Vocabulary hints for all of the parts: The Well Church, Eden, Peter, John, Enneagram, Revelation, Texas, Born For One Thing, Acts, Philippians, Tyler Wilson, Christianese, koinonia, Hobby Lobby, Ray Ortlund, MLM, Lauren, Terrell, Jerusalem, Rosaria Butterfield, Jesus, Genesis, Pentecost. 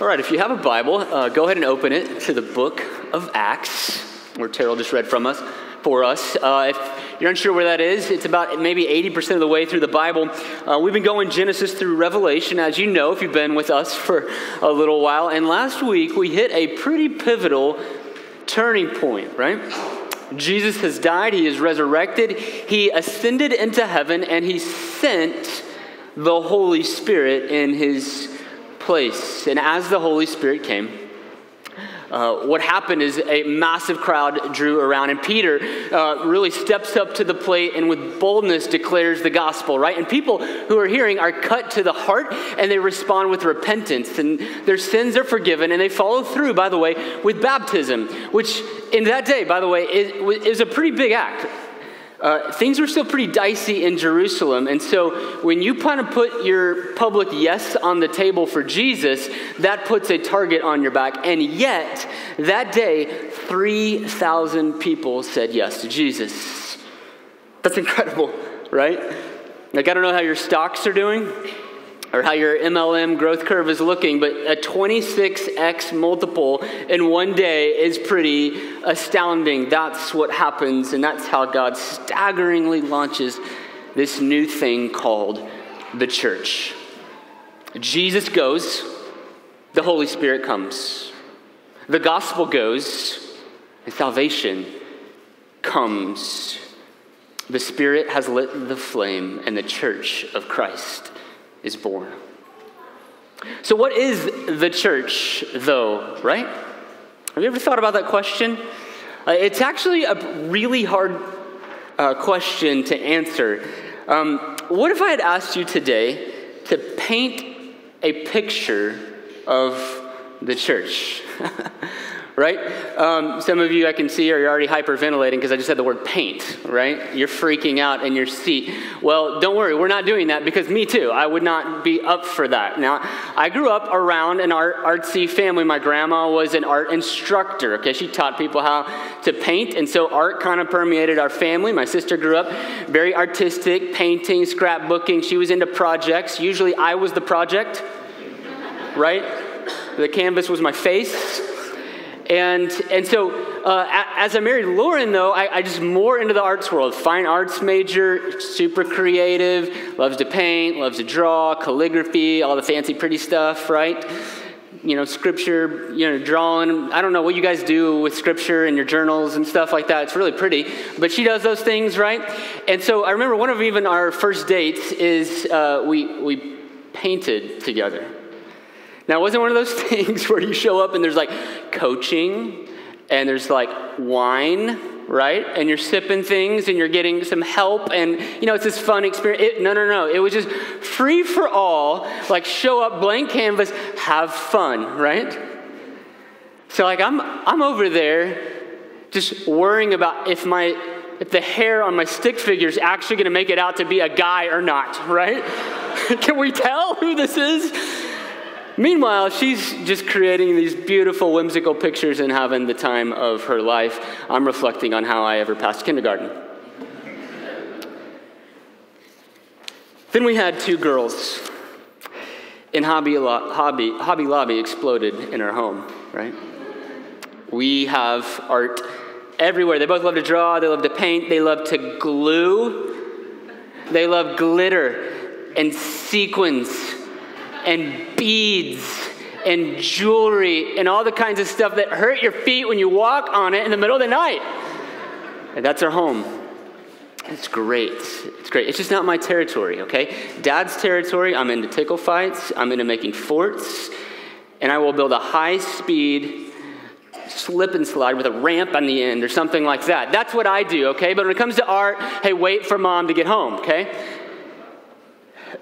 All right, if you have a Bible, go ahead and open it to the book of Acts, where Terrell just read from us, for us. If you're unsure where that is, it's about maybe 80% of the way through the Bible. We've been going Genesis through Revelation, as you know, if you've been with us for a little while. And last week, we hit a pretty pivotal turning point, right? Jesus has died, he is resurrected, he ascended into heaven, and he sent the Holy Spirit in his place. And as the Holy Spirit came, what happened is a massive crowd drew around, and Peter really steps up to the plate and with boldness declares the gospel, right? And people who are hearing are cut to the heart, and they respond with repentance, and their sins are forgiven, and they follow through, by the way, with baptism, which in that day, by the way, is a pretty big act. Things were still pretty dicey in Jerusalem, and so when you kind of put your public yes on the table for Jesus, that puts a target on your back. And yet, that day, 3,000 people said yes to Jesus. That's incredible, right? Like, I don't know how your stocks are doing or how your MLM growth curve is looking, but a 26x multiple in one day is pretty astounding. That's what happens, and that's how God staggeringly launches this new thing called the church. Jesus goes, the Holy Spirit comes. The gospel goes, and salvation comes. The Spirit has lit the flame, and the church of Christ is born. So what is the church, though, right? Have you ever thought about that question? It's actually a really hard question to answer. What if I had asked you today to paint a picture of the church? Right? Some of you I can see are already hyperventilating because I just said the word paint, right? You're freaking out in your seat. Well, don't worry, we're not doing that because me too. I would not be up for that. Now, I grew up around an artsy family. My grandma was an art instructor, okay? She taught people how to paint, and so art kind of permeated our family. My sister grew up very artistic, painting, scrapbooking. She was into projects. Usually I was the project, right? The canvas was my face. And so as I married Lauren, though, I just more into the arts world. Fine arts major, super creative, loves to paint, loves to draw, calligraphy, all the fancy pretty stuff, right? You know, scripture, you know, drawing. I don't know what you guys do with scripture and your journals and stuff like that. It's really pretty. But she does those things, right? And so I remember one of even our first dates is we painted together. Now, it wasn't one of those things where you show up and there's like coaching and there's like wine, right? And you're sipping things and you're getting some help and, you know, it's this fun experience. No. It was just free for all, like show up, blank canvas, have fun, right? So like I'm over there just worrying about if the hair on my stick figure is actually going to make it out to be a guy or not, right? Can we tell who this is? Meanwhile, she's just creating these beautiful, whimsical pictures and having the time of her life. I'm reflecting on how I ever passed kindergarten. Then we had two girls in Hobby Lobby exploded in our home, right? We have art everywhere. They both love to draw. They love to paint. They love to glue. They love glitter and sequins and beads and jewelry and all the kinds of stuff that hurt your feet when you walk on it in the middle of the night. And that's our home. It's great. It's great. It's just not my territory, okay? Dad's territory, I'm into tickle fights. I'm into making forts. And I will build a high-speed slip and slide with a ramp on the end or something like that. That's what I do, okay? But when it comes to art, hey, wait for mom to get home, okay?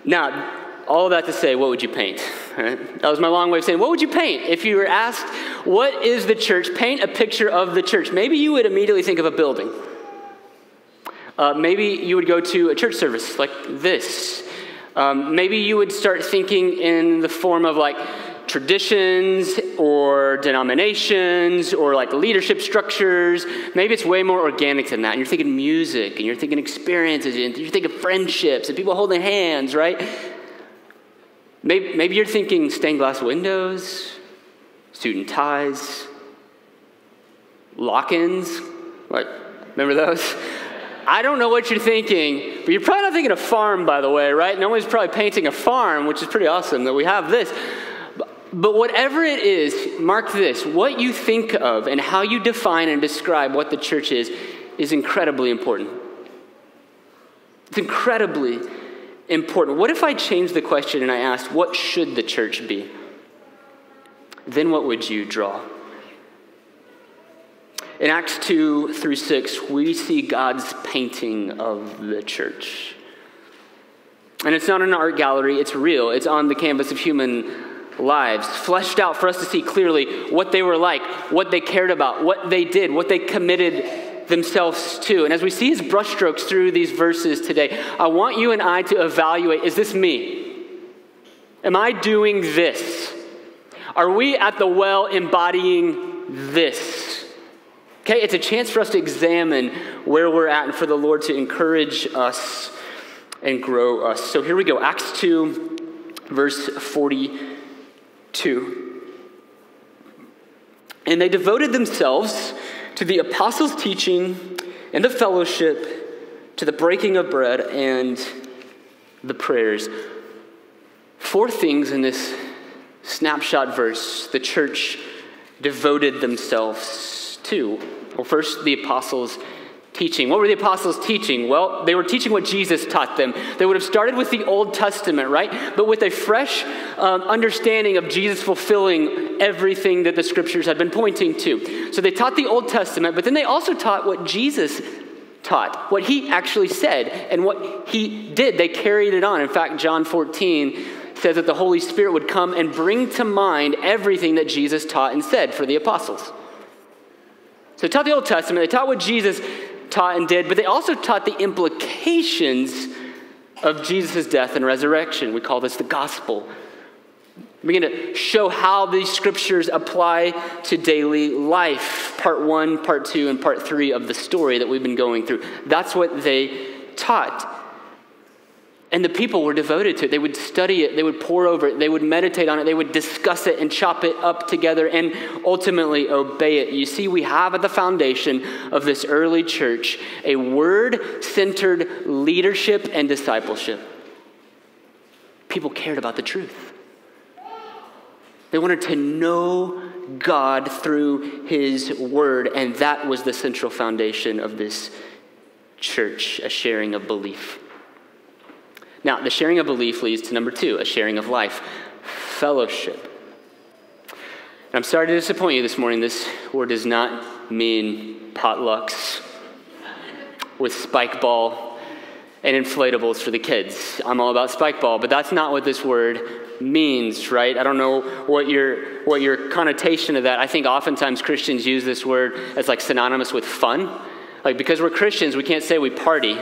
Now, all that to say, what would you paint? Right? That was my long way of saying, what would you paint? If you were asked, what is the church? Paint a picture of the church. Maybe you would immediately think of a building. Maybe you would go to a church service like this. Maybe you would start thinking in the form of like traditions or denominations or like leadership structures. Maybe it's way more organic than that. And you're thinking music and you're thinking experiences and you're thinking friendships and people holding hands, right? Maybe you're thinking stained glass windows student ties, lock-ins, like, remember those? I don't know what you're thinking, but you're probably not thinking of farm, by the way, right? No one's probably painting a farm, which is pretty awesome that we have this. But whatever it is, mark this, what you think of and how you define and describe what the church is incredibly important. It's incredibly important. What if I changed the question and I asked, what should the church be? Then what would you draw? In Acts 2-6, we see God's painting of the church. And it's not an art gallery, it's real. It's on the canvas of human lives, fleshed out for us to see clearly what they were like, what they cared about, what they did, what they committed themselves to. And as we see his brushstrokes through these verses today, I want you and I to evaluate, is this me? Am I doing this? Are we at the well embodying this? Okay, it's a chance for us to examine where we're at and for the Lord to encourage us and grow us. So here we go, Acts 2, verse 42. And they devoted themselves to the apostles' teaching and the fellowship, to the breaking of bread and the prayers. Four things in this snapshot verse the church devoted themselves to. Well, first, the apostles' teaching. What were the apostles teaching? Well, they were teaching what Jesus taught them. They would have started with the Old Testament, right? But with a fresh understanding of Jesus fulfilling everything that the scriptures had been pointing to. So they taught the Old Testament, but then they also taught what Jesus taught, what he actually said and what he did. They carried it on. In fact, John 14 says that the Holy Spirit would come and bring to mind everything that Jesus taught and said for the apostles. So they taught the Old Testament, they taught what Jesus taught and did, but they also taught the implications of Jesus' death and resurrection. We call this the gospel. We're going to show how these scriptures apply to daily life, part one, part two, and part three of the story that we've been going through. That's what they taught. And the people were devoted to it. They would study it. They would pore over it. They would meditate on it. They would discuss it and chop it up together and ultimately obey it. You see, we have at the foundation of this early church a word-centered leadership and discipleship. People cared about the truth. They wanted to know God through his word, and that was the central foundation of this church, a sharing of belief. Now, the sharing of belief leads to number two, a sharing of life, fellowship. And I'm sorry to disappoint you this morning. This word does not mean potlucks with spike ball and inflatables for the kids. I'm all about spike ball, but that's not what this word means, right? I don't know what your connotation of that. I think oftentimes Christians use this word as like synonymous with fun. Like because we're Christians, we can't say we party.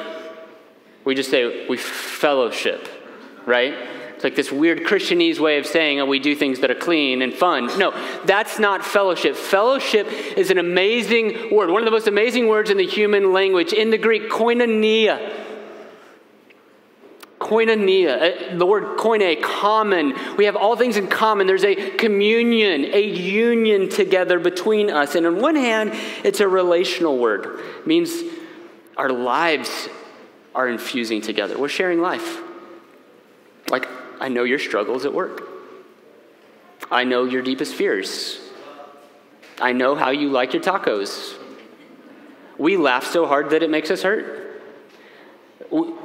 We just say we fellowship, right? It's like this weird Christianese way of saying, oh, we do things that are clean and fun. No, that's not fellowship. Fellowship is an amazing word, one of the most amazing words in the human language. In the Greek, koinonia. Koinonia, the word koine, common. We have all things in common. There's a communion, a union together between us. And on one hand, it's a relational word. It means our lives are infusing together. We're sharing life. Like, I know your struggles at work. I know your deepest fears. I know how you like your tacos. We laugh so hard that it makes us hurt.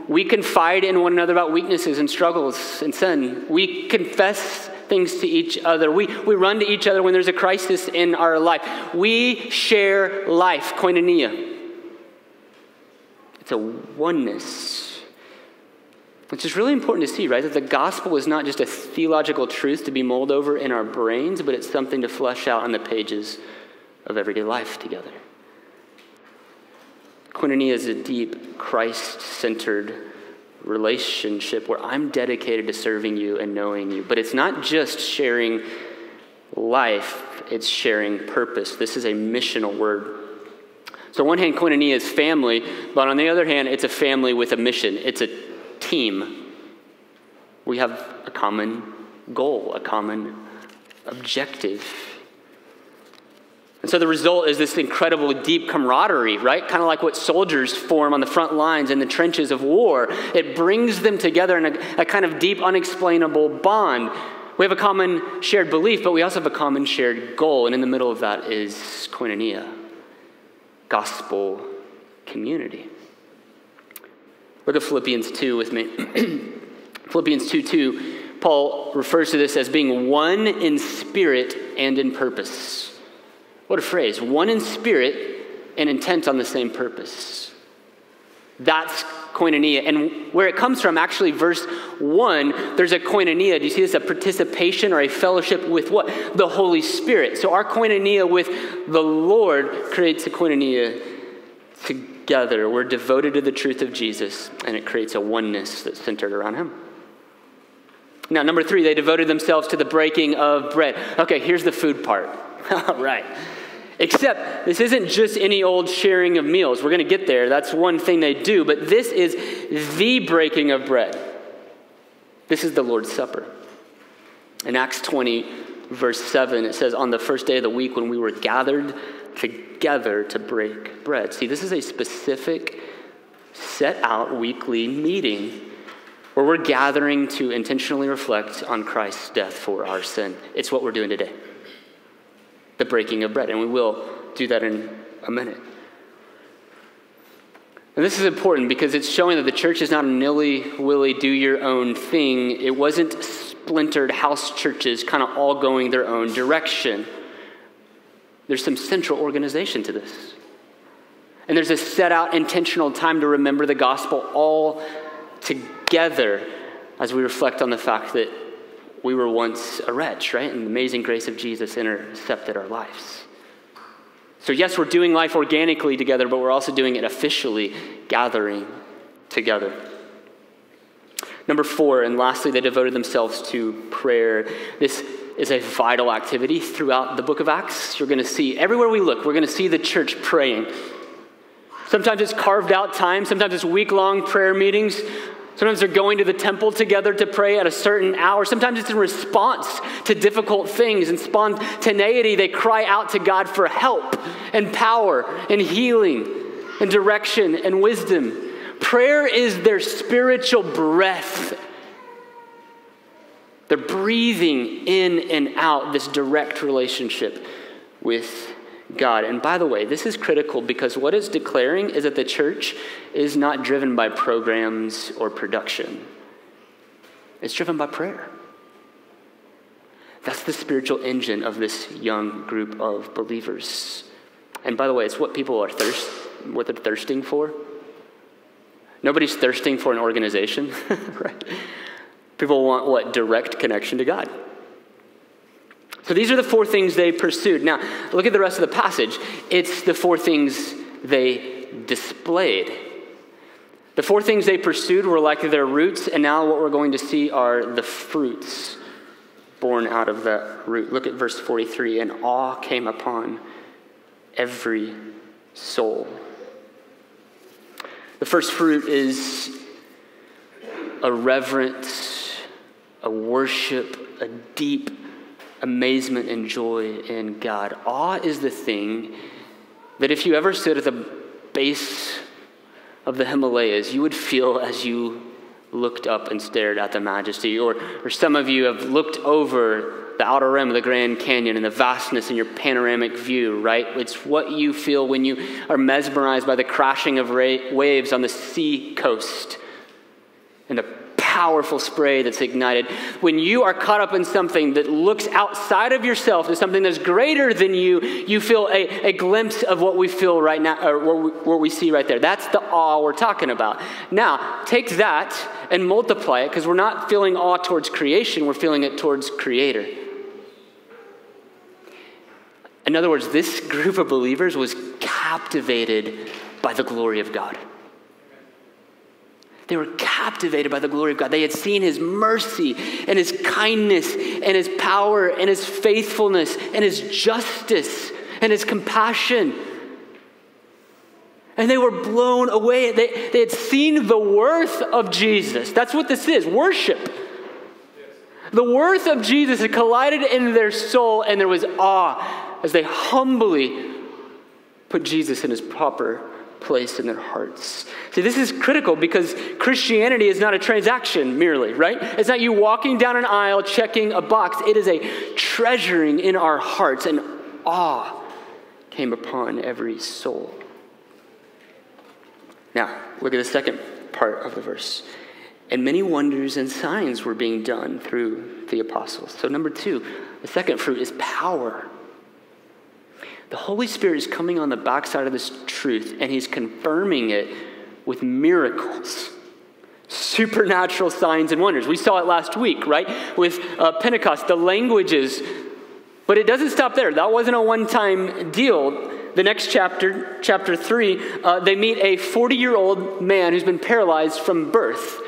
We confide in one another about weaknesses and struggles and sin. We confess things to each other. We run to each other when there's a crisis in our life. We share life, koinonia. It's a oneness, which is really important to see, right? That the gospel is not just a theological truth to be mulled over in our brains, but it's something to flesh out on the pages of everyday life together. Koinonia is a deep, Christ-centered relationship where I'm dedicated to serving you and knowing you. But it's not just sharing life, it's sharing purpose. This is a missional word. So on one hand, koinonia is family, but on the other hand, it's a family with a mission. It's a team. We have a common goal, a common objective. And so the result is this incredible deep camaraderie, right? Kind of like what soldiers form on the front lines in the trenches of war. It brings them together in a kind of deep, unexplainable bond. We have a common shared belief, but we also have a common shared goal. And in the middle of that is koinonia, gospel community. Look at Philippians 2 with me. Philippians 2:2, Paul refers to this as being one in spirit and in purpose. What a phrase. One in spirit and intent on the same purpose. That's koinonia. And where it comes from, actually, verse 1, there's a koinonia. Do you see this? A participation or a fellowship with what? The Holy Spirit. So our koinonia with the Lord creates a koinonia together. We're devoted to the truth of Jesus, and it creates a oneness that's centered around him. Now, number 3, they devoted themselves to the breaking of bread. Okay, here's the food part. All right. Except this isn't just any old sharing of meals. We're going to get there. That's one thing they do. But this is the breaking of bread. This is the Lord's Supper. In Acts 20, verse 7, it says, on the first day of the week when we were gathered together to break bread. See, this is a specific set out weekly meeting where we're gathering to intentionally reflect on Christ's death for our sin. It's what we're doing today. The breaking of bread. And we will do that in a minute. And this is important because it's showing that the church is not a nilly-willy do-your-own-thing. It wasn't splintered house churches kind of all going their own direction. There's some central organization to this. And there's a set-out intentional time to remember the gospel all together as we reflect on the fact that we were once a wretch, right? And the amazing grace of Jesus intercepted our lives. So yes, we're doing life organically together, but we're also doing it officially, gathering together. Number 4, and lastly, they devoted themselves to prayer. This is a vital activity throughout the book of Acts. You're going to see, everywhere we look, we're going to see the church praying. Sometimes it's carved out time. Sometimes it's week-long prayer meetings. Sometimes they're going to the temple together to pray at a certain hour. Sometimes it's in response to difficult things. In spontaneity, they cry out to God for help and power and healing and direction and wisdom. Prayer is their spiritual breath. They're breathing in and out this direct relationship with God. And by the way, this is critical because what it's declaring is that the church is not driven by programs or production. It's driven by prayer. That's the spiritual engine of this young group of believers. And by the way, it's what people are thirsting for. Nobody's thirsting for an organization, right? People want what? Direct connection to God. So these are the 4 things they pursued. Now, look at the rest of the passage. It's the 4 things they displayed. The 4 things they pursued were like their roots, and now what we're going to see are the fruits born out of that root. Look at verse 43. And awe came upon every soul. The first fruit is a reverence, a worship, a deep amazement and joy in God. Awe is the thing that if you ever stood at the base of the Himalayas, you would feel as you looked up and stared at the majesty. Or some of you have looked over the outer rim of the Grand Canyon and the vastness in your panoramic view, right? It's what you feel when you are mesmerized by the crashing of waves on the sea coast and the powerful spray that's ignited. When you are caught up in something that looks outside of yourself to something that's greater than you, you feel a glimpse of what we feel right now, or what we see right there. That's the awe we're talking about. Now, take that and multiply it, because we're not feeling awe towards creation, we're feeling it towards Creator. In other words, this group of believers was captivated by the glory of God. They were captivated by the glory of God. They had seen his mercy and his kindness and his power and his faithfulness and his justice and his compassion. And they were blown away. They had seen the worth of Jesus. That's what this is, worship. Yes. The worth of Jesus had collided into their soul, and there was awe as they humbly put Jesus in his proper place in their hearts. See, this is critical because Christianity is not a transaction merely, right? It's not you walking down an aisle, checking a box. It is a treasuring in our hearts, and awe came upon every soul. Now, look at the second part of the verse. And many wonders and signs were being done through the apostles. So number two, the second fruit is power. The Holy Spirit is coming on the backside of this truth, and he's confirming it with miracles, supernatural signs and wonders. We saw it last week, right? With Pentecost, the languages. But it doesn't stop there. That wasn't a one-time deal. The next chapter, chapter 3, they meet a 40-year-old man who's been paralyzed from birth.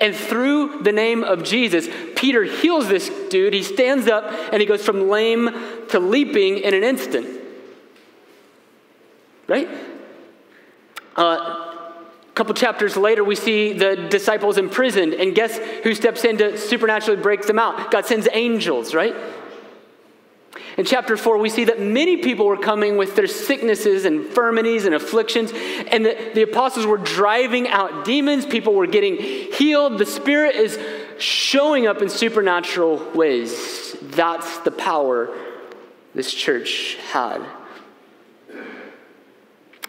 And through the name of Jesus, Peter heals this dude. He stands up, and he goes from lame to leaping in an instant. Right? A couple chapters later, we see the disciples imprisoned. And guess who steps in to supernaturally break them out? God sends angels, right? In chapter 4, we see that many people were coming with their sicknesses, infirmities, and afflictions, and the apostles were driving out demons. People were getting healed. The Spirit is showing up in supernatural ways. That's the power this church had.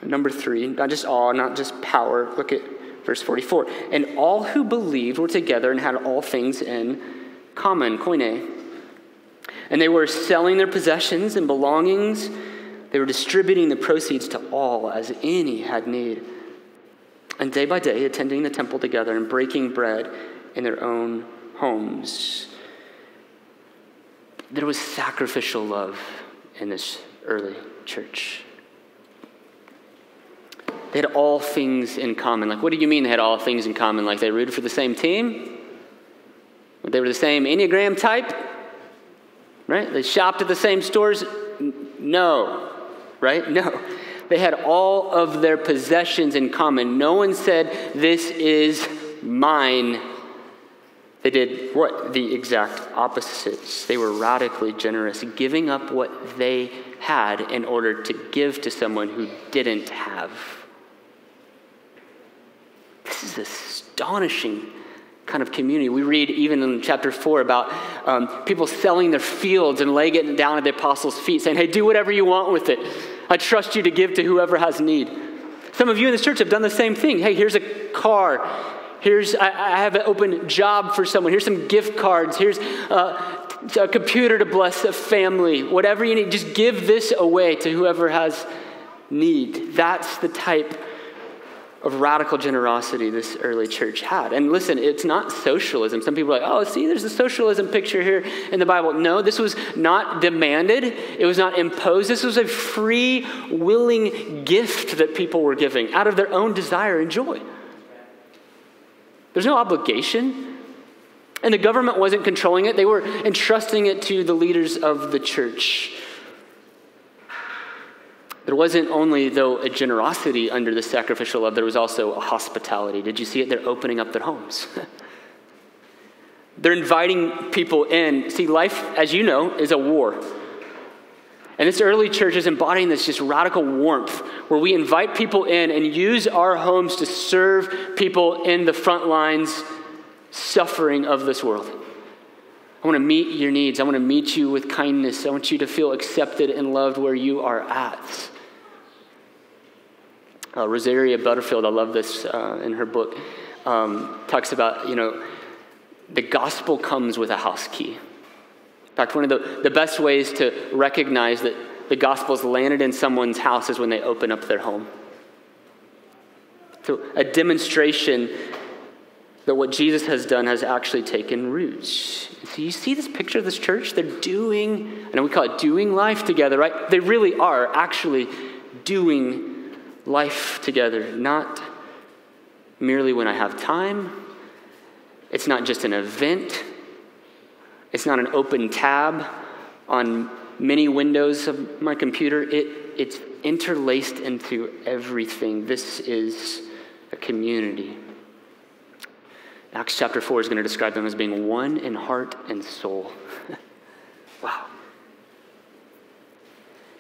Number 3, not just awe, not just power. Look at verse 44. And all who believed were together and had all things in common, koine. And they were selling their possessions and belongings. They were distributing the proceeds to all as any had need. And day by day, attending the temple together and breaking bread in their own homes. There was sacrificial love in this early church. They had all things in common. Like, what do you mean they had all things in common? Like, they rooted for the same team? They were the same Enneagram type? Right? They shopped at the same stores? No. Right? No. They had all of their possessions in common. No one said, this is mine. They did what? The exact opposites. They were radically generous, giving up what they had in order to give to someone who didn't have. This is astonishing kind of community. We read even in chapter 4 about people selling their fields and laying it down at the apostles' feet, saying, hey, do whatever you want with it. I trust you to give to whoever has need. Some of you in this church have done the same thing. Hey, here's a car. Here's, I have an open job for someone. Here's some gift cards. Here's a computer to bless a family. Whatever you need, just give this away to whoever has need. That's the type of radical generosity this early church had. And listen, it's not socialism. Some people are like, oh, see, there's a socialism picture here in the Bible. No, this was not demanded. It was not imposed. This was a free, willing gift that people were giving out of their own desire and joy. There's no obligation. And the government wasn't controlling it. They were entrusting it to the leaders of the church. There wasn't only, though, a generosity under the sacrificial love, there was also a hospitality. Did you see it? They're opening up their homes. They're inviting people in. See, life, as you know, is a war. And this early church is embodying this just radical warmth where we invite people in and use our homes to serve people in the front lines suffering of this world. I want to meet your needs. I want to meet you with kindness. I want you to feel accepted and loved where you are at. Rosaria Butterfield, I love this in her book, talks about, you know, the gospel comes with a house key. In fact, one of the best ways to recognize that the gospel's landed in someone's house is when they open up their home. So a demonstration that what Jesus has done has actually taken root. So you see this picture of this church? They're doing, I know we call it doing life together, right? They really are actually doing life together, not merely when I have time. It's not just an event. It's not an open tab on many windows of my computer. It's interlaced into everything. This is a community. Acts chapter 4 is going to describe them as being one in heart and soul. Wow.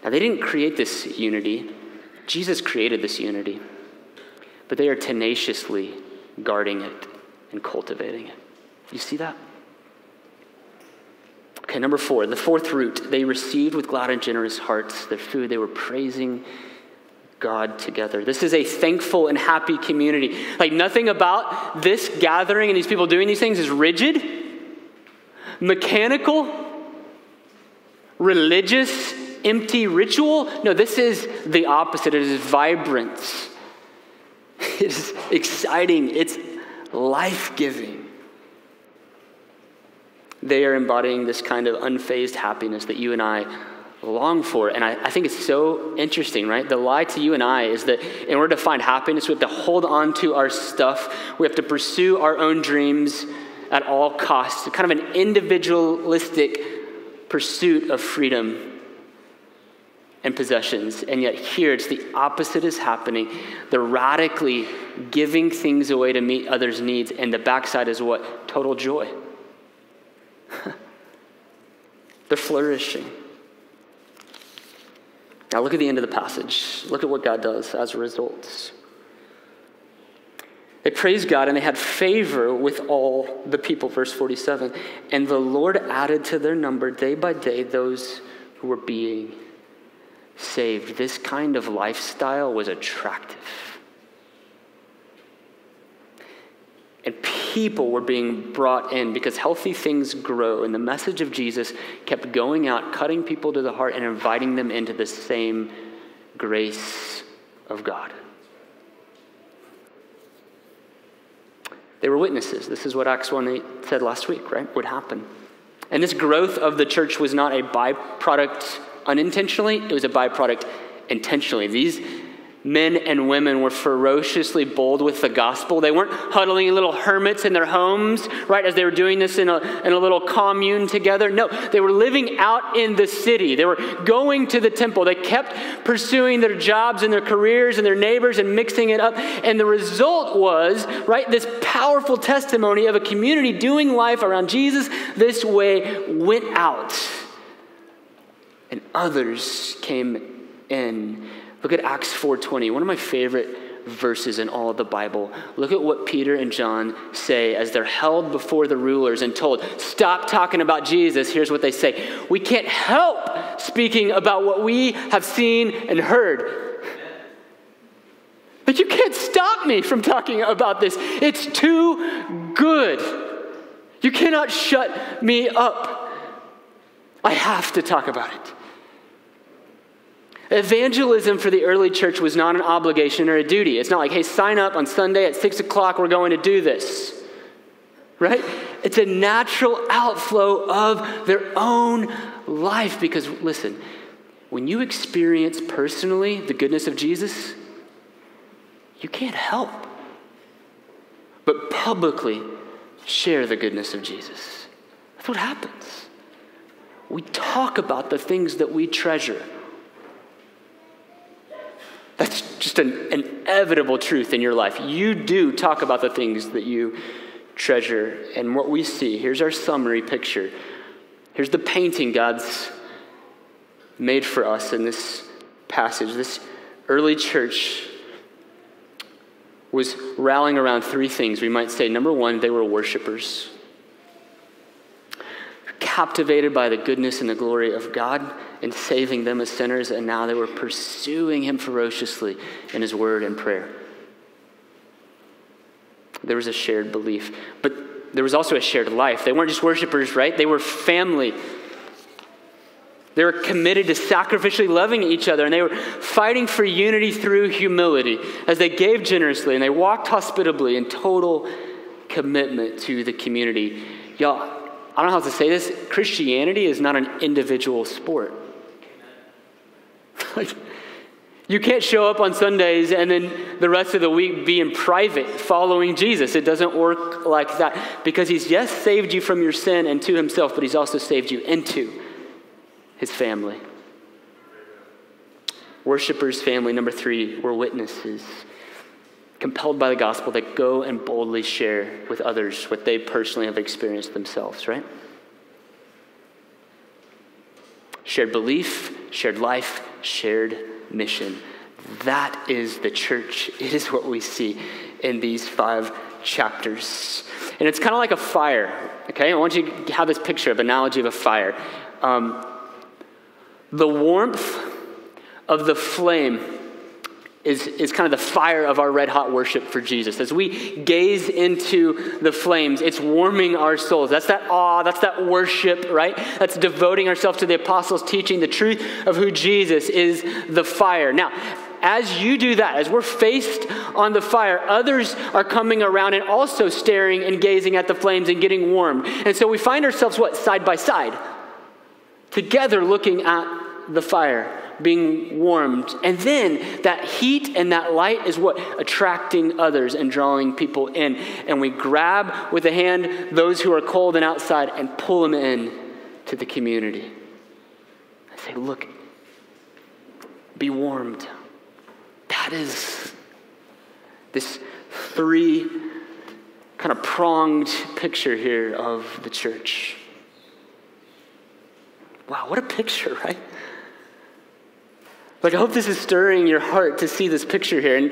Now, they didn't create this unity. Jesus created this unity. But they are tenaciously guarding it and cultivating it. You see that? Okay, number four, the fourth root. They received with glad and generous hearts their food. They were praising God together. This is a thankful and happy community. Like, nothing about this gathering and these people doing these things is rigid, mechanical, religious, empty ritual. No, this is the opposite. It is vibrance. It is exciting. It's life-giving. They are embodying this kind of unfazed happiness that you and I long for. And I think it's so interesting, right? The lie to you and I is that in order to find happiness, we have to hold on to our stuff. We have to pursue our own dreams at all costs. Kind of an individualistic pursuit of freedom and possessions. And yet here, it's the opposite is happening. They're radically giving things away to meet others' needs. And the backside is what? Total joy. They're flourishing. Now look at the end of the passage. Look at what God does as a result. They praised God and they had favor with all the people. Verse 47. And the Lord added to their number day by day those who were being saved. This kind of lifestyle was attractive. And people were being brought in because healthy things grow. And the message of Jesus kept going out, cutting people to the heart and inviting them into the same grace of God. They were witnesses. This is what Acts 1:8 said last week, right? Would happen. And this growth of the church was not a byproduct unintentionally, it was a byproduct intentionally. These men and women were ferociously bold with the gospel. They weren't huddling little hermits in their homes, right, as they were doing this in a little commune together. No, they were living out in the city. They were going to the temple. They kept pursuing their jobs and their careers and their neighbors and mixing it up. And the result was, right, this powerful testimony of a community doing life around Jesus this way went out. And others came in. Look at Acts 4:20, one of my favorite verses in all of the Bible. Look at what Peter and John say as they're held before the rulers and told, stop talking about Jesus. Here's what they say. We can't help speaking about what we have seen and heard. But you can't stop me from talking about this. It's too good. You cannot shut me up. I have to talk about it. Evangelism for the early church was not an obligation or a duty. It's not like, hey, sign up on Sunday at 6 o'clock, we're going to do this, right? It's a natural outflow of their own life because, listen, when you experience personally the goodness of Jesus, you can't help but publicly share the goodness of Jesus. That's what happens. We talk about the things that we treasure. That's just an inevitable truth in your life. You do talk about the things that you treasure. And what we see, here's our summary picture. Here's the painting God's made for us in this passage. This early church was rallying around three things. We might say, number one, they were worshipers. Captivated by the goodness and the glory of God and saving them as sinners, and now they were pursuing him ferociously in his word and prayer. There was a shared belief, but there was also a shared life. They weren't just worshipers, right? They were family. They were committed to sacrificially loving each other, and they were fighting for unity through humility as they gave generously and they walked hospitably in total commitment to the community. Y'all, I don't know how to say this. Christianity is not an individual sport. Like, you can't show up on Sundays and then the rest of the week be in private following Jesus. It doesn't work like that because he's, yes, saved you from your sin and to himself, but he's also saved you into his family. Worshipers, family. Number three, we're witnesses. Compelled by the gospel, they go and boldly share with others what they personally have experienced themselves, right? Shared belief, shared life, shared mission. That is the church. It is what we see in these 5 chapters. And it's kind of like a fire, okay? I want you to have this picture of analogy of a fire. The warmth of the flame is kind of the fire of our red-hot worship for Jesus. As we gaze into the flames, it's warming our souls. That's that awe, that's that worship, right? That's devoting ourselves to the apostles' teaching, the truth of who Jesus is, the fire. Now, as you do that, as we're faced on the fire, others are coming around and also staring and gazing at the flames and getting warmed. And so we find ourselves, what, side by side, together looking at the fire, being warmed. And then that heat and that light is what? Attracting others and drawing people in. And we grab with a hand those who are cold and outside and pull them in to the community. I say, look, be warmed. That is this 3 kind of pronged picture here of the church. Wow, what a picture, right? Like, I hope this is stirring your heart to see this picture here.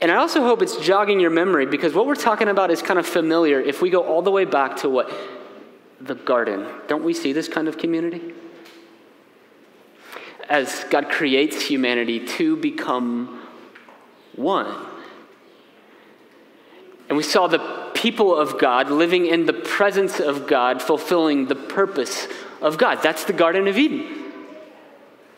And I also hope it's jogging your memory, because what we're talking about is kind of familiar if we go all the way back to what? The garden. Don't we see this kind of community? As God creates humanity to become one. And we saw the people of God living in the presence of God, fulfilling the purpose of God. That's the Garden of Eden.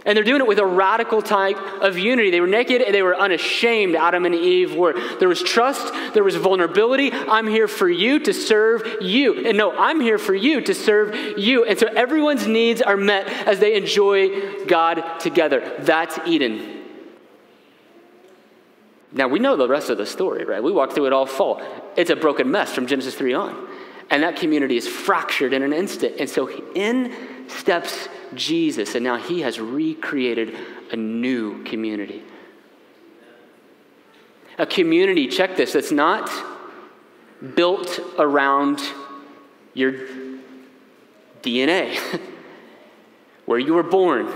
And they're doing it with a radical type of unity. They were naked and they were unashamed. Adam and Eve were. There was trust. There was vulnerability. I'm here for you to serve you. And no, I'm here for you to serve you. And so everyone's needs are met as they enjoy God together. That's Eden. Now, we know the rest of the story, right? We walked through it all fall. It's a broken mess from Genesis 3 on. And that community is fractured in an instant. And so in steps Jesus, and now he has recreated a new community. A community, check this, that's not built around your DNA, where you were born,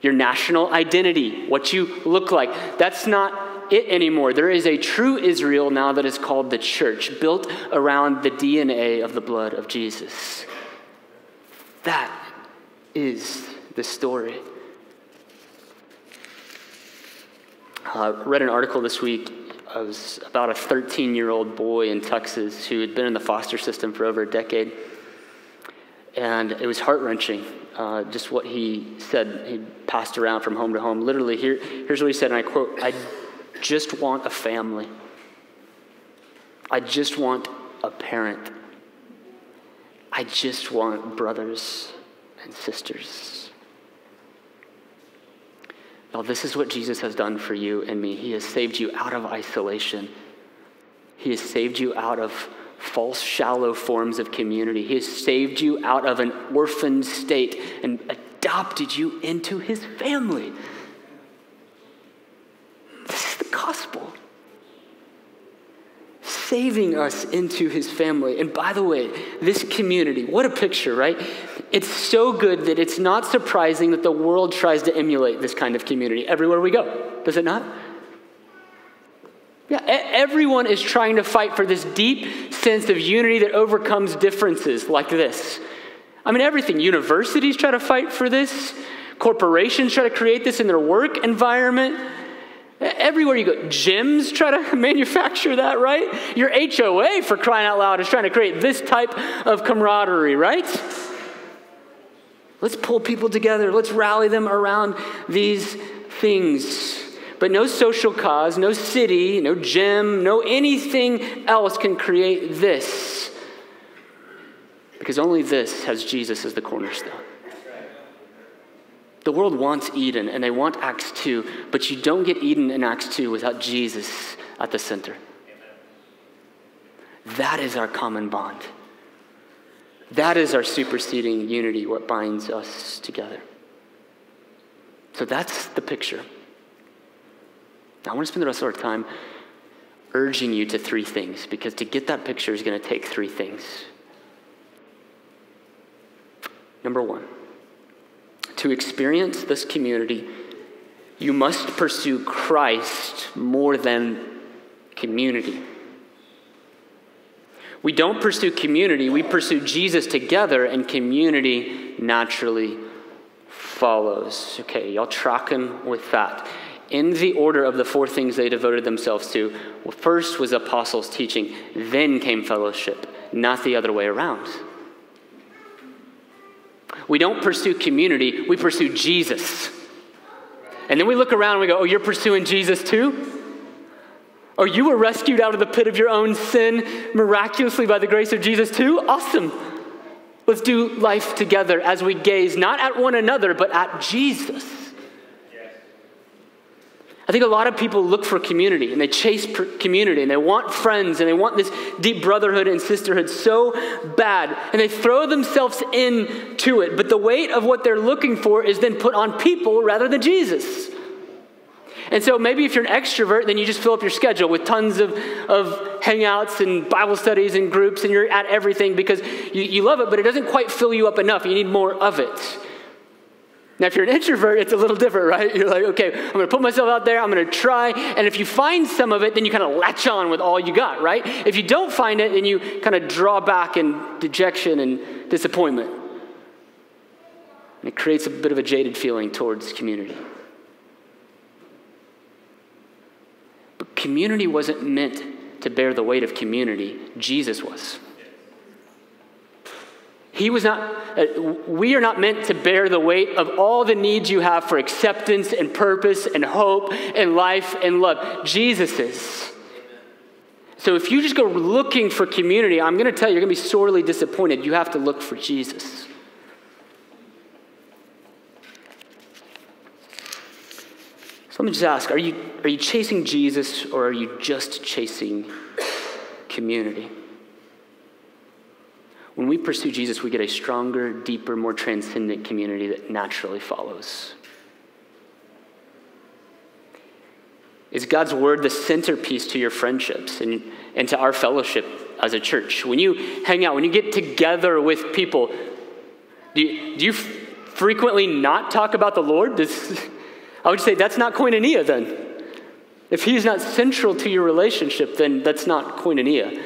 your national identity, what you look like. That's not it anymore. There is a true Israel now that is called the church, built around the DNA of the blood of Jesus. That is the story. I read an article this week. It was about a 13-year-old boy in Texas who had been in the foster system for over a decade. And it was heart-wrenching, just what he said. He passed around from home to home. Literally, here's what he said, and I quote, "I just want a family. I just want a parent. I just want brothers and sisters." Now, this is what Jesus has done for you and me. He has saved you out of isolation. He has saved you out of false, shallow forms of community. He has saved you out of an orphaned state and adopted you into his family. This is the gospel. Saving us into his family. And by the way, this community, what a picture, right? It's so good that it's not surprising that the world tries to emulate this kind of community everywhere we go. Does it not? Yeah, everyone is trying to fight for this deep sense of unity that overcomes differences like this. I mean, everything. Universities try to fight for this. Corporations try to create this in their work environment. Everywhere you go, gyms try to manufacture that, right? Your HOA, for crying out loud, is trying to create this type of camaraderie, right? Let's pull people together. Let's rally them around these things. But no social cause, no city, no gym, no anything else can create this. Because only this has Jesus as the cornerstone. The world wants Eden, and they want Acts 2, but you don't get Eden in Acts 2 without Jesus at the center. Amen. That is our common bond. That is our superseding unity, what binds us together. So that's the picture. Now, I want to spend the rest of our time urging you to 3 things, because to get that picture is going to take 3 things. Number 1. to experience this community, you must pursue Christ more than community. We don't pursue community, we pursue Jesus together, and community naturally follows. Okay, y'all tracking with that? In the order of the four things they devoted themselves to, well, first was apostles' teaching, then came fellowship, not the other way around. We don't pursue community, we pursue Jesus. And then we look around and we go, oh, you're pursuing Jesus too? Or you were rescued out of the pit of your own sin miraculously by the grace of Jesus too? Awesome. Let's do life together as we gaze, not at one another, but at Jesus. Yes. I think a lot of people look for community, and they chase community, and they want friends, and they want this deep brotherhood and sisterhood so bad, and they throw themselves into it, but the weight of what they're looking for is then put on people rather than Jesus. And so maybe if you're an extrovert, then you just fill up your schedule with tons of hangouts and Bible studies and groups, and you're at everything because you love it, but it doesn't quite fill you up enough. You need more of it. Now, if you're an introvert, it's a little different, right? You're like, okay, I'm going to put myself out there. I'm going to try. And if you find some of it, then you kind of latch on with all you got, right? If you don't find it, then you kind of draw back in dejection and disappointment. And it creates a bit of a jaded feeling towards community. But community wasn't meant to bear the weight of community. Jesus was. He was not, we are not meant to bear the weight of all the needs you have for acceptance and purpose and hope and life and love. Jesus is. So if you just go looking for community, I'm going to tell you, you're going to be sorely disappointed. You have to look for Jesus. Let me just ask, are you chasing Jesus, or are you just chasing community? When we pursue Jesus, we get a stronger, deeper, more transcendent community that naturally follows. Is God's word the centerpiece to your friendships and to our fellowship as a church? When you hang out, when you get together with people, do you frequently not talk about the Lord? I would say that's not koinonia then. If he's not central to your relationship, then that's not koinonia.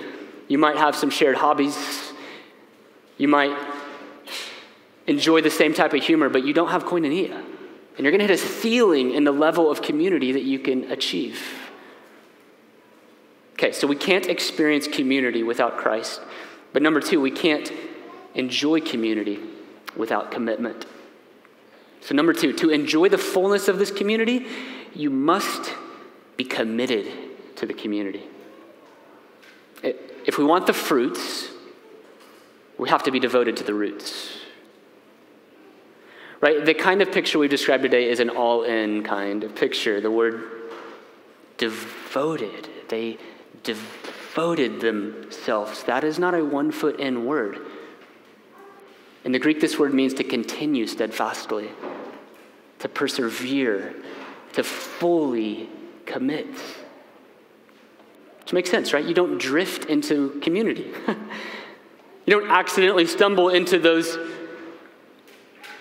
You might have some shared hobbies. You might enjoy the same type of humor, but you don't have koinonia. And you're going to hit a ceiling in the level of community that you can achieve. Okay, so we can't experience community without Christ. But number two, we can't enjoy community without commitment. So number two, to enjoy the fullness of this community, you must be committed to the community. If we want the fruits, we have to be devoted to the roots. Right? The kind of picture we've described today is an all-in kind of picture. The word devoted. They devoted themselves. That is not a one-foot-in word. In the Greek, this word means to continue steadfastly, to persevere, to fully commit. Which makes sense, right? You don't drift into community. You don't accidentally stumble into those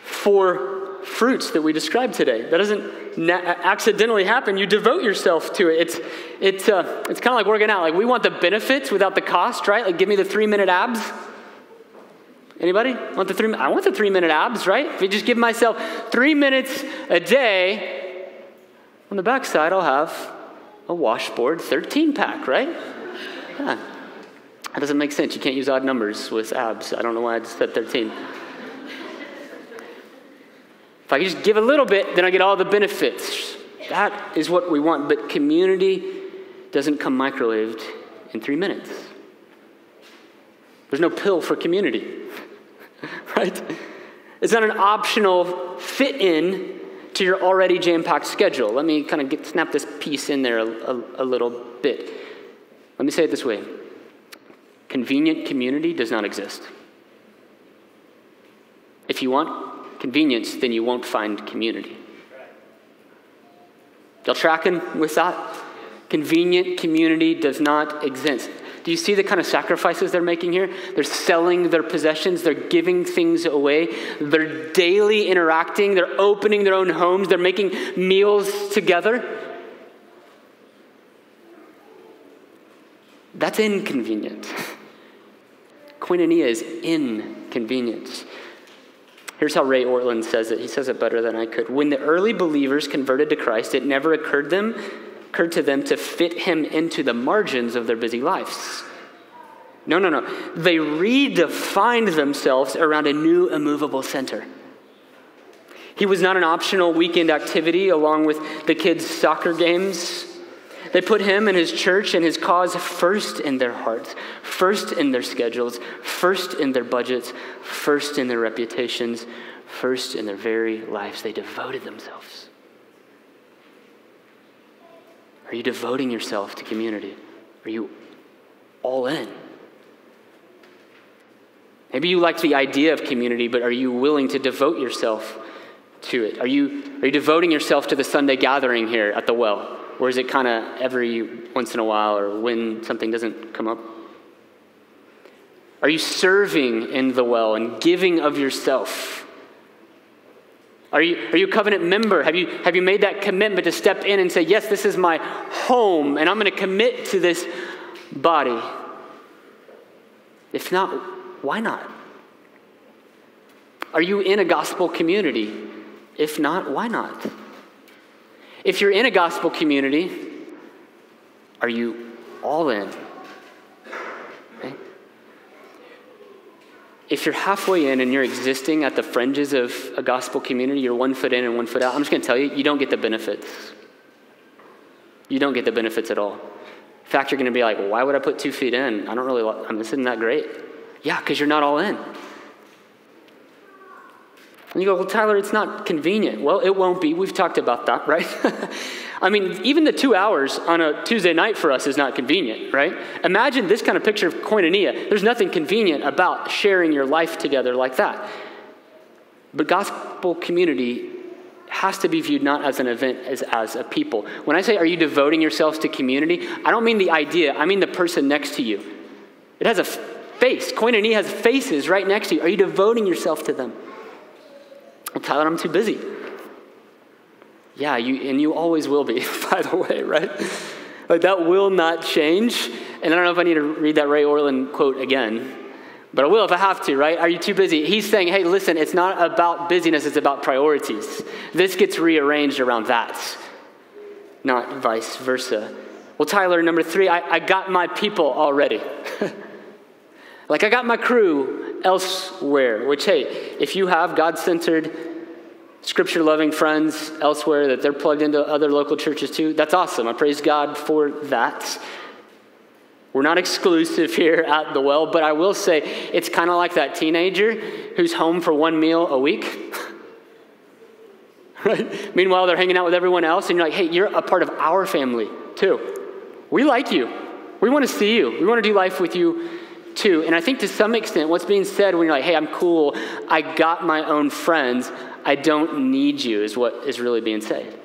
four fruits that we described today. That doesn't accidentally happen. You devote yourself to it. It's kind of like working out. Like, we want the benefits without the cost, right? Like, give me the 3-minute abs. Anybody want the 3? I want the 3-minute abs, right? If I just give myself 3 minutes a day, on the backside I'll have a washboard 13-pack, right? Yeah. That doesn't make sense. You can't use odd numbers with abs. I don't know why I said 13. If I could just give a little bit, then I get all the benefits. That is what we want. But community doesn't come microwaved in 3 minutes. There's no pill for community. Right? It's not an optional fit in to your already jam-packed schedule. Let me kind of snap this piece in there a little bit. Let me say it this way. Convenient community does not exist. If you want convenience, then you won't find community. Y'all tracking with that? Convenient community does not exist. Do you see the kind of sacrifices they're making here? They're selling their possessions. They're giving things away. They're daily interacting. They're opening their own homes. They're making meals together. That's inconvenient. Koinonia is inconvenience. Here's how Ray Ortlund says it. He says it better than I could. When the early believers converted to Christ, it never occurred to them to fit him into the margins of their busy lives. No. They redefined themselves around a new immovable center. He was not an optional weekend activity along with the kids' soccer games. They put him and his church and his cause first in their hearts, first in their schedules, first in their budgets, first in their reputations, first in their very lives. They devoted themselves. Are you devoting yourself to community? Are you all in? Maybe you like the idea of community, but are you willing to devote yourself to it? Are you devoting yourself to the Sunday gathering here at the Well? Or is it kind of every once in a while or when something doesn't come up? Are you serving in the Well and giving of yourself? Are you a covenant member? Have you made that commitment to step in and say, yes, this is my home, and I'm going to commit to this body? If not, why not? Are you in a gospel community? If not, why not? If you're in a gospel community, are you all in? Okay. If you're halfway in and you're existing at the fringes of a gospel community, you're one foot in and one foot out, I'm just going to tell you, you don't get the benefits. You don't get the benefits at all. In fact, you're going to be like, well, why would I put 2 feet in? This isn't that great. Yeah, because you're not all in. And you go, well, Tyler, it's not convenient. Well, it won't be. We've talked about that, right? I mean, even the 2 hours on a Tuesday night for us is not convenient, right? Imagine this kind of picture of koinonia. There's nothing convenient about sharing your life together like that. But gospel community has to be viewed not as an event, as a people. When I say, are you devoting yourselves to community? I don't mean the idea. I mean the person next to you. It has a face. Koinonia has faces right next to you. Are you devoting yourself to them? Well, Tyler, I'm too busy. Yeah, you always will be, by the way, right? Like, that will not change. And I don't know if I need to read that Ray Ortlund quote again, but I will if I have to, right? Are you too busy? He's saying, hey, listen, it's not about busyness, it's about priorities. This gets rearranged around that, not vice versa. Well, Tyler, number three, I got my people already. Like, I got my crew elsewhere, which, hey, if you have God-centered, scripture-loving friends elsewhere that they're plugged into other local churches too, that's awesome. I praise God for that. We're not exclusive here at the Well, but I will say it's kind of like that teenager who's home for one meal a week. Right? Meanwhile, they're hanging out with everyone else, and you're like, hey, you're a part of our family too. We like you. We want to see you. We want to do life with you too. And I think to some extent, what's being said when you're like, hey, I'm cool, I got my own friends, I don't need you, is what is really being said.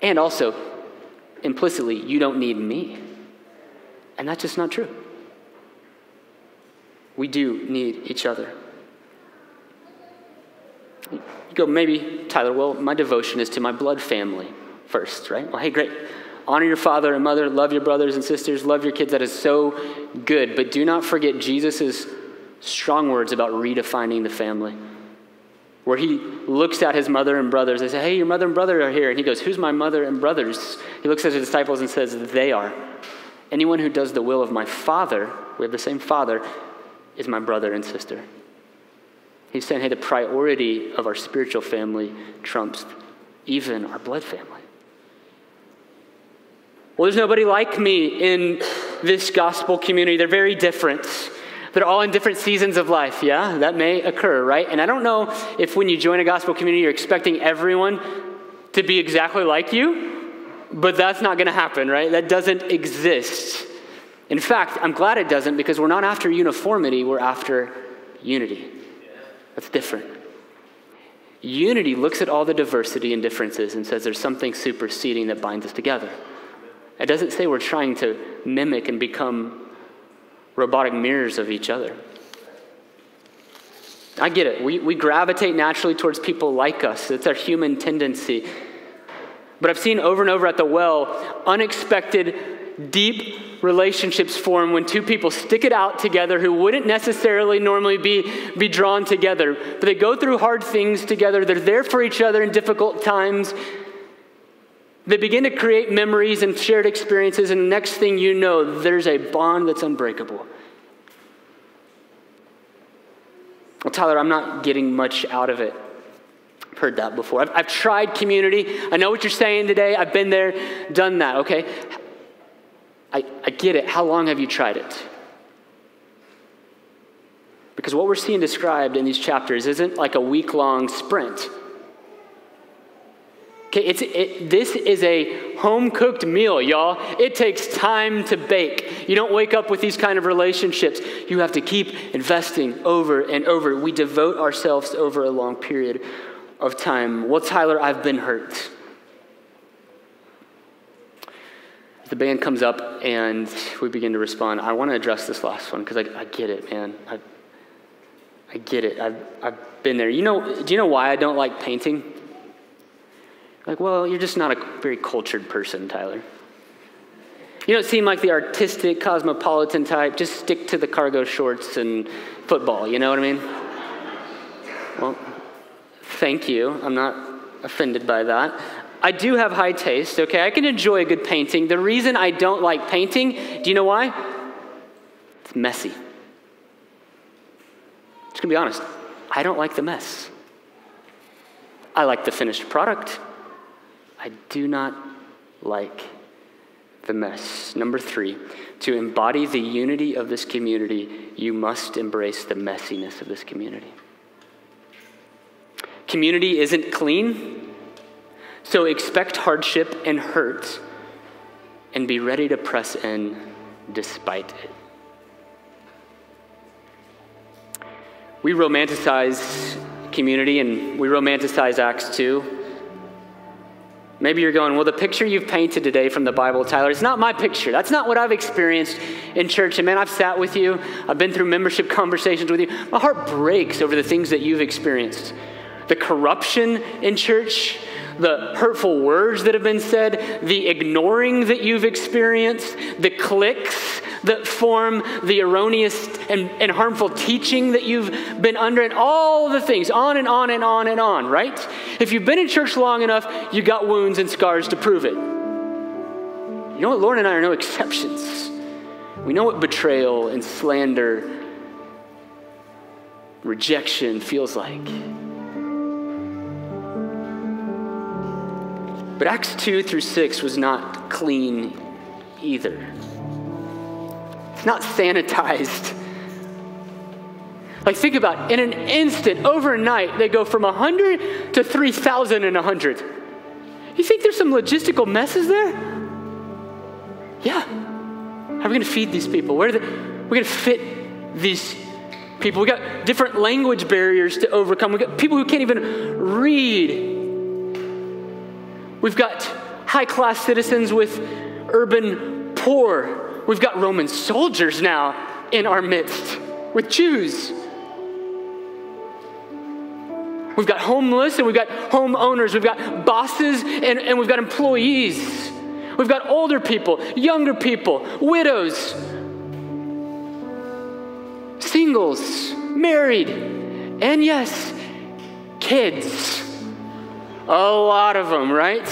And also, implicitly, you don't need me. And that's just not true. We do need each other. You go, maybe, Tyler, well, my devotion is to my blood family first, right? Well, hey, great. Honor your father and mother, love your brothers and sisters, love your kids. That is so good. But do not forget Jesus' strong words about redefining the family, where he looks at his mother and brothers and says, hey, your mother and brother are here. And he goes, who's my mother and brothers? He looks at his disciples and says, they are. Anyone who does the will of my Father, we have the same Father, is my brother and sister. He's saying, hey, the priority of our spiritual family trumps even our blood family. Well, there's nobody like me in this gospel community. They're very different. They're all in different seasons of life. Yeah, that may occur, right? And I don't know if when you join a gospel community, you're expecting everyone to be exactly like you, but that's not going to happen, right? That doesn't exist. In fact, I'm glad it doesn't, because we're not after uniformity, we're after unity. That's different. Unity looks at all the diversity and differences and says there's something superseding that binds us together. It doesn't say we're trying to mimic and become robotic mirrors of each other. I get it. We gravitate naturally towards people like us. It's our human tendency. But I've seen over and over at the Well, unexpected, deep relationships form when two people stick it out together who wouldn't necessarily normally be drawn together. But they go through hard things together. They're there for each other in difficult times. They begin to create memories and shared experiences, and the next thing you know, there's a bond that's unbreakable. Well, Tyler, I'm not getting much out of it. I've heard that before. I've tried community. I know what you're saying today. I've been there, done that, okay? I get it. How long have you tried it? Because what we're seeing described in these chapters isn't like a week-long sprint. This is a home-cooked meal, y'all. It takes time to bake. You don't wake up with these kind of relationships. You have to keep investing over and over. We devote ourselves over a long period of time. Well, Tyler, I've been hurt. The band comes up and we begin to respond. I want to address this last one because I get it, man. I get it. I've been there. You know? Do you know why I don't like painting? Like, well, you're just not a very cultured person, Tyler. You don't seem like the artistic, cosmopolitan type. Just stick to the cargo shorts and football, you know what I mean? Well, thank you. I'm not offended by that. I do have high taste, okay? I can enjoy a good painting. The reason I don't like painting, do you know why? It's messy. Just gonna be honest. I don't like the mess. I like the finished product. I do not like the mess. Number three, to embody the unity of this community, you must embrace the messiness of this community. Community isn't clean, so expect hardship and hurt and be ready to press in despite it. We romanticize community and we romanticize Acts 2. Maybe you're going, well, the picture you've painted today from the Bible, Tyler, it's not my picture. That's not what I've experienced in church. And man, I've sat with you. I've been through membership conversations with you. My heart breaks over the things that you've experienced. The corruption in church, the hurtful words that have been said, the ignoring that you've experienced, the cliques that form, the erroneous and harmful teaching that you've been under, and all the things, on and on and on and on, right? If you've been in church long enough, you got wounds and scars to prove it. You know what? Lauren and I are no exceptions. We know what betrayal and slander, rejection feels like. But Acts 2 through 6 was not clean either. It's not sanitized. Like, think about it. In an instant, overnight, they go from 100 to 3,000 in 100. You think there's some logistical messes there? Yeah. How are we going to feed these people? Where are we going to fit these people? We got different language barriers to overcome. We got people who can't even read. We've got high-class citizens with urban poor. We've got Roman soldiers now in our midst with Jews. We've got homeless and we've got homeowners. We've got bosses and we've got employees. We've got older people, younger people, widows, singles, married, and yes, kids. A lot of them, right?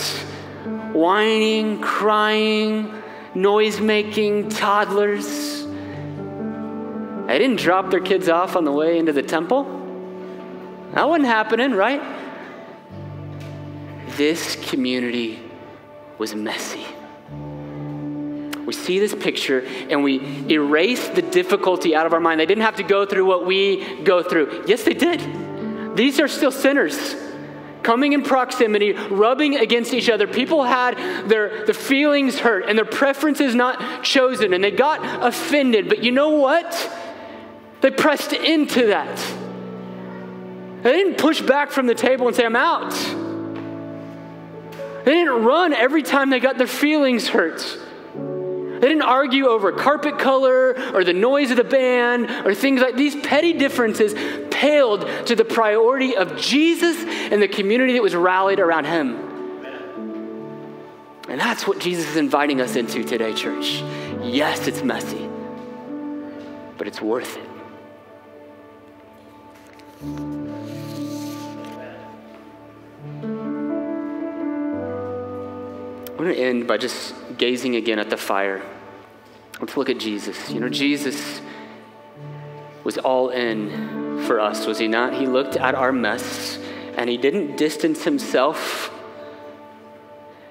Whining, crying, noise-making, toddlers. They didn't drop their kids off on the way into the temple. That wasn't happening, right? This community was messy. We see this picture and we erase the difficulty out of our mind. They didn't have to go through what we go through. Yes, they did. These are still sinners. Coming in proximity, rubbing against each other. People had their feelings hurt and their preferences not chosen, and they got offended. But you know what? They pressed into that. They didn't push back from the table and say, I'm out. They didn't run every time they got their feelings hurt. They didn't argue over carpet color or the noise of the band or things like these petty differences paled to the priority of Jesus and the community that was rallied around him. And that's what Jesus is inviting us into today, church. Yes, it's messy, but it's worth it. I'm going to end by just gazing again at the fire. Let's look at Jesus. You know, Jesus was all in for us, was he not? He looked at our mess and he didn't distance himself.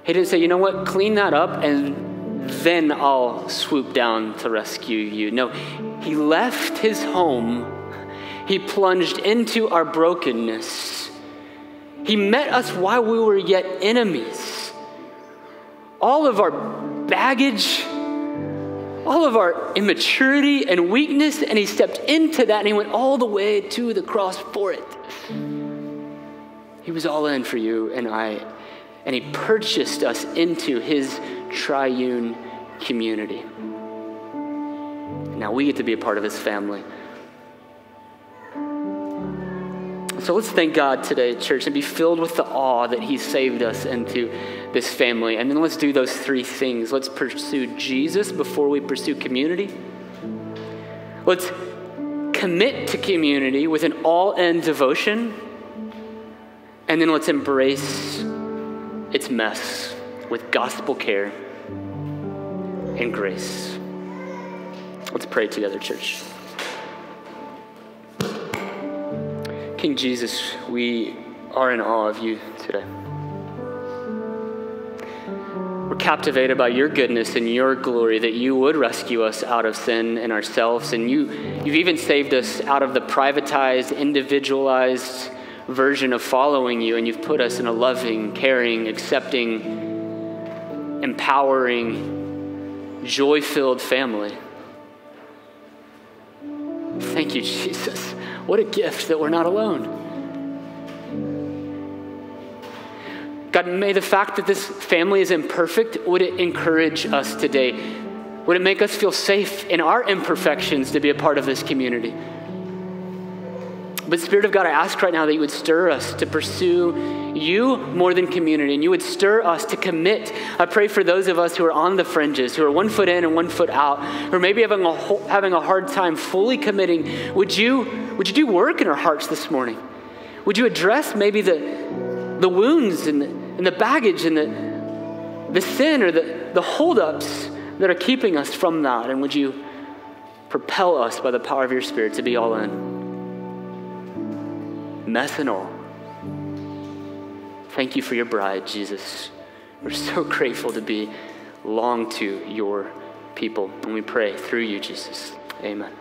He didn't say, you know what, clean that up and then I'll swoop down to rescue you. No, he left his home. He plunged into our brokenness. He met us while we were yet enemies. All of our baggage, all of our immaturity and weakness, and he stepped into that and he went all the way to the cross for it. He was all in for you and I, and he purchased us into his triune community. Now we get to be a part of his family. So let's thank God today, church, and be filled with the awe that he saved us into this family. And then let's do those three things. Let's pursue Jesus before we pursue community. Let's commit to community with an all-in devotion. And then let's embrace its mess with gospel care and grace. Let's pray together, church. King Jesus, we are in awe of you today. We're captivated by your goodness and your glory that you would rescue us out of sin and ourselves. And you've even saved us out of the privatized, individualized version of following you. And you've put us in a loving, caring, accepting, empowering, joy-filled family. Thank you, Jesus. What a gift that we're not alone. God, may the fact that this family is imperfect, would it encourage us today? Would it make us feel safe in our imperfections to be a part of this community? But Spirit of God, I ask right now that you would stir us to pursue you more than community, and you would stir us to commit. I pray for those of us who are on the fringes, who are one foot in and one foot out, who are maybe having a hard time fully committing. Would you do work in our hearts this morning? Would you address maybe the wounds and the baggage and the sin or the holdups that are keeping us from that? And would you propel us by the power of your Spirit to be all in? Mess and all. Thank you for your bride, Jesus. We're so grateful to belong to your people. And we pray through you, Jesus. Amen.